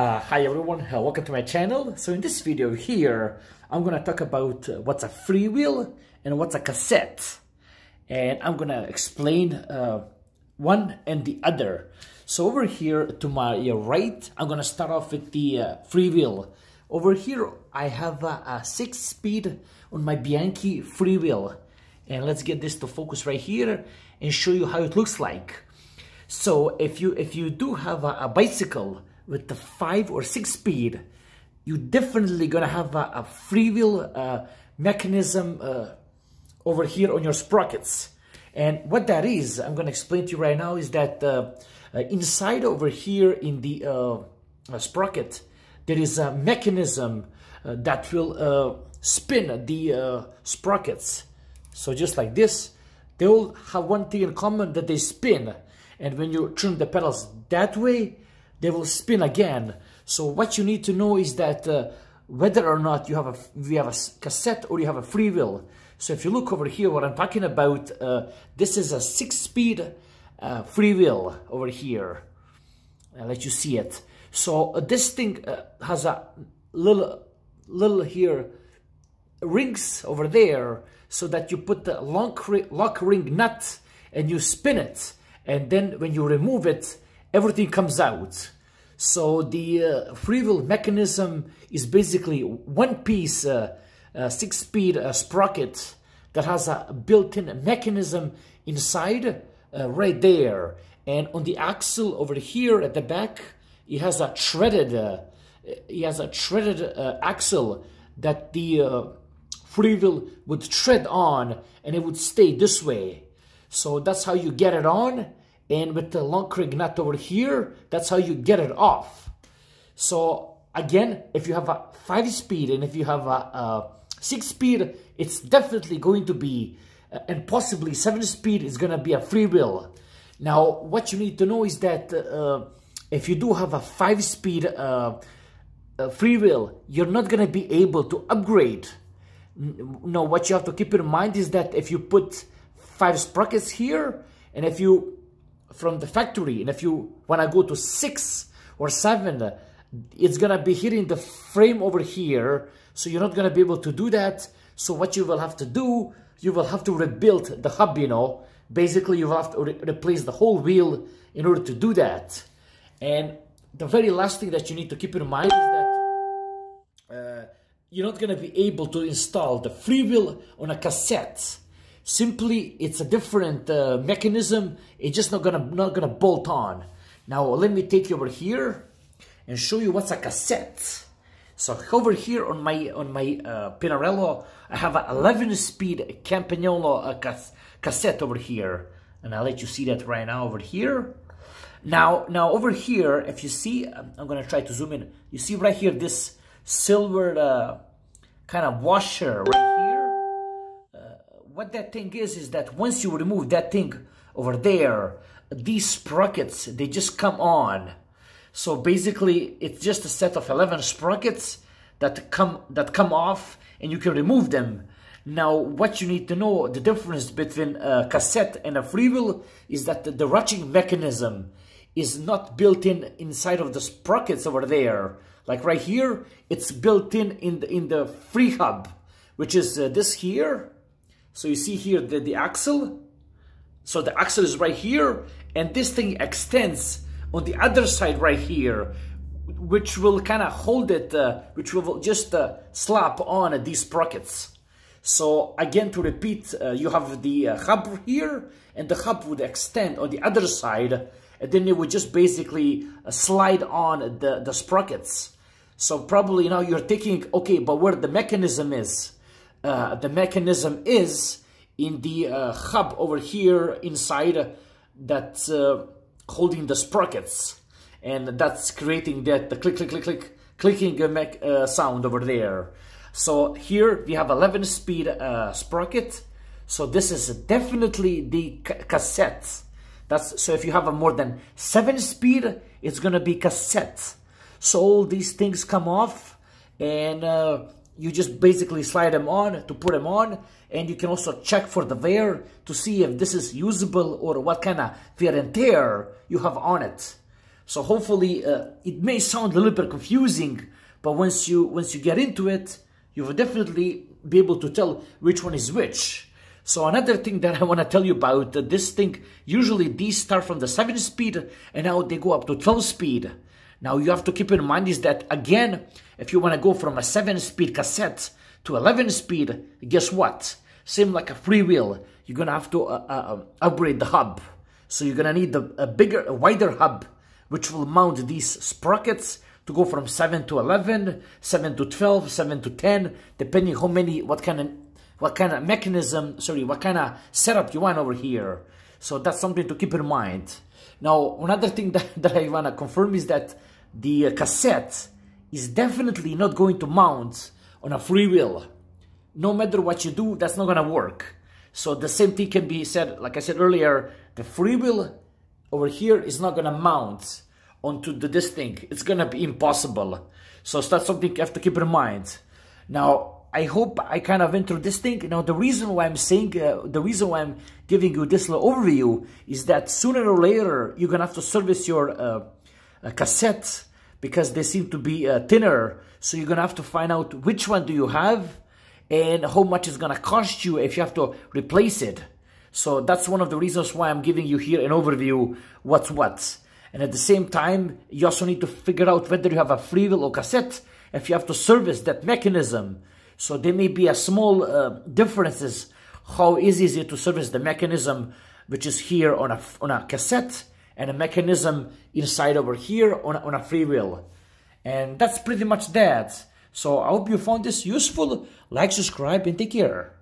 Hi everyone, welcome to my channel. So in this video here, I'm gonna talk about what's a freewheel and what's a cassette. And I'm gonna explain one and the other. So over here to my right, I'm gonna start off with the freewheel. Over here, I have a 6-speed on my Bianchi freewheel. And let's get this to focus right here and show you how it looks like. So if you do have a bicycle with the 5 or 6-speed, you're definitely gonna have a freewheel mechanism over here on your sprockets. And what that is, I'm gonna explain to you right now, is that inside over here in the sprocket, there is a mechanism that will spin the sprockets. So just like this, they all have one thing in common, that they spin. And when you turn the pedals that way, they will spin again. So what you need to know is that whether or not we have a cassette or you have a freewheel. So if you look over here, what I'm talking about, this is a 6-speed freewheel over here. I'll let you see it. So this thing has a little here rings over there, so that you put the lock ring nut and you spin it, and then when you remove it, everything comes out. So the freewheel mechanism is basically one piece 6-speed sprocket that has a built-in mechanism inside right there. And on the axle over here at the back, it has a threaded axle that the freewheel would thread on, and it would stay this way. So that's how you get it on. And with the long ring nut over here, that's how you get it off. So again, if you have a 5-speed and if you have a 6-speed, it's definitely going to be, and possibly 7-speed is going to be a freewheel. Now, what you need to know is that if you do have a 5-speed freewheel, you're not going to be able to upgrade. No, what you have to keep in mind is that if you put 5 sprockets here, and if you from the factory, and if you want to go to 6 or 7, it's gonna be hitting the frame over here, so you're not gonna be able to do that. So what you will have to do, you will have to rebuild the hub, you know, basically you will have to replace the whole wheel in order to do that. And the very last thing that you need to keep in mind is that you're not gonna be able to install the freewheel on a cassette. Simply, it's a different mechanism. It's just not gonna bolt on. Now, let me take you over here and show you what's a cassette. So over here on my Pinarello, I have an 11-speed Campagnolo cassette over here, and I'll let you see that right now over here. Now over here, if you see, I'm gonna try to zoom in. You see right here this silver kind of washer right here. What that thing is that once you remove that thing over there, these sprockets, they just come on. So basically, it's just a set of 11 sprockets that come off, and you can remove them. Now, what you need to know, the difference between a cassette and a freewheel is that the ratcheting mechanism is not built in inside of the sprockets over there. Like right here, it's built in the free hub, which is this here. So you see here the axle. So the axle is right here, and this thing extends on the other side right here, which will kind of hold it, which will just slap on these sprockets. So again, to repeat, you have the hub here, and the hub would extend on the other side, and then it would just basically slide on the sprockets. So probably now you're thinking, okay, but where the mechanism is? The mechanism is in the hub over here inside that's holding the sprockets, and that's creating that the clicking sound over there. So here we have 11-speed sprocket. So this is definitely the cassette. So if you have a more than 7-speed, it's gonna be cassette. So all these things come off, and you just basically slide them on to put them on, and you can also check for the wear to see if this is usable or what kind of wear and tear you have on it. So hopefully it may sound a little bit confusing, but once you get into it, you will definitely be able to tell which one is which. So another thing that I want to tell you about this thing, usually these start from the 7-speed and now they go up to 12-speed. Now you have to keep in mind is that again, if you want to go from a 7-speed cassette to 11-speed, guess what? Same like a freewheel, you're going to have to upgrade the hub. So you're going to need a wider hub, which will mount these sprockets to go from 7 to 11, 7 to 12, 7 to 10, depending how many, what kind of mechanism, sorry, what kind of setup you want over here. So that's something to keep in mind. Now, another thing that I want to confirm is that the cassette is definitely not going to mount on a freewheel. No matter what you do, that's not going to work. So the same thing can be said, like I said earlier, the freewheel over here is not going to mount onto this thing. It's going to be impossible. So that's something you have to keep in mind. Now, I hope I kind of went through this thing. Now, the reason why I'm saying, the reason why I'm giving you this little overview is that sooner or later, you're going to have to service your cassette because they seem to be thinner. So you're going to have to find out which one do you have and how much it's going to cost you if you have to replace it. So that's one of the reasons why I'm giving you here an overview what's what. And at the same time, you also need to figure out whether you have a freewheel or cassette if you have to service that mechanism. So there may be a small differences how easy is it to service the mechanism which is here on a cassette and a mechanism inside over here on a freewheel. And that's pretty much that. So I hope you found this useful. Like, subscribe, and take care.